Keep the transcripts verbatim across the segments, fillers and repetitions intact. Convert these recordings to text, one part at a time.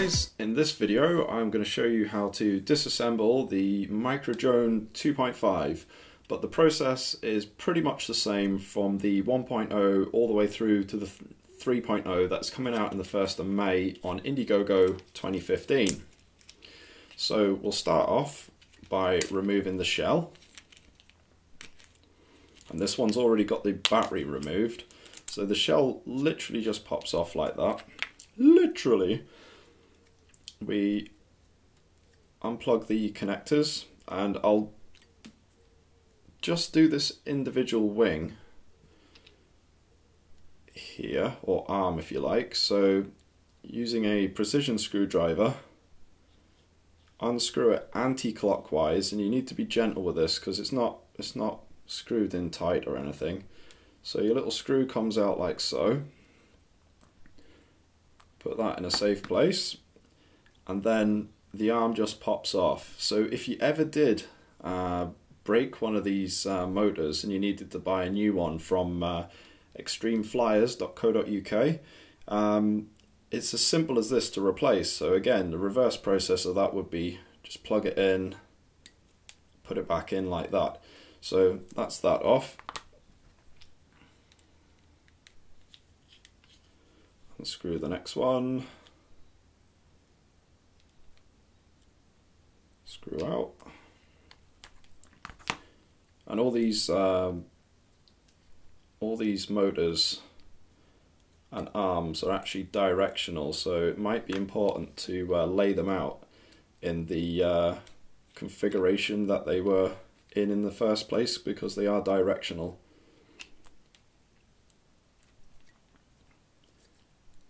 guys, in this video I'm going to show you how to disassemble the Micro Drone two point five, but the process is pretty much the same from the one point oh all the way through to the three point oh that's coming out on the first of May on Indiegogo twenty fifteen. So we'll start off by removing the shell, and this one's already got the battery removed, so the shell literally just pops off like that. Literally, we unplug the connectors, and I'll just do this individual wing here, or arm if you like. So using a precision screwdriver, unscrew it anti-clockwise, and you need to be gentle with this because it's not it's not screwed in tight or anything. So your little screw comes out like so. Put that in a safe place, and then the arm just pops off. So if you ever did uh, break one of these uh, motors and you needed to buy a new one from uh, Extreme Flyers dot co dot U K, um, it's as simple as this to replace. So again, the reverse process of that would be just plug it in, put it back in like that. So that's that off. Unscrew the next one, screw out, and all these um, all these motors and arms are actually directional, so it might be important to uh, lay them out in the uh, configuration that they were in in the first place, because they are directional.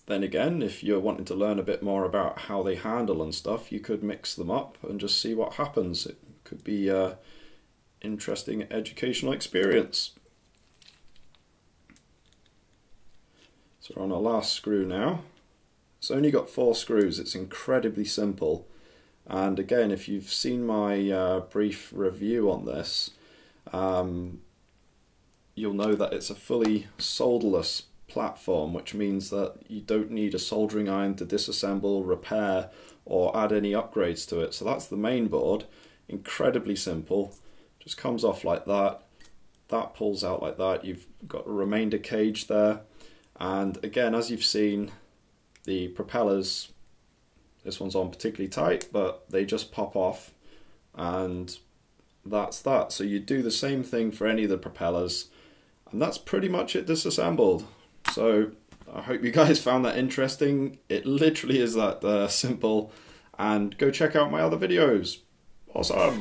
Then again, if you're wanting to learn a bit more about how they handle and stuff, you could mix them up and just see what happens. It could be an interesting educational experience. So we're on our last screw now. It's only got four screws. It's incredibly simple. And again, if you've seen my uh, brief review on this, um, you'll know that it's a fully solderless platform, which means that you don't need a soldering iron to disassemble, repair, or add any upgrades to it. So that's the main board, incredibly simple, just comes off like that, that pulls out like that. You've got a remainder cage there, and again, as you've seen, the propellers, this one's on particularly tight, but they just pop off, and that's that. So you do the same thing for any of the propellers, and that's pretty much it disassembled. So I hope you guys found that interesting. It literally is that uh, simple. And go check out my other videos. Awesome.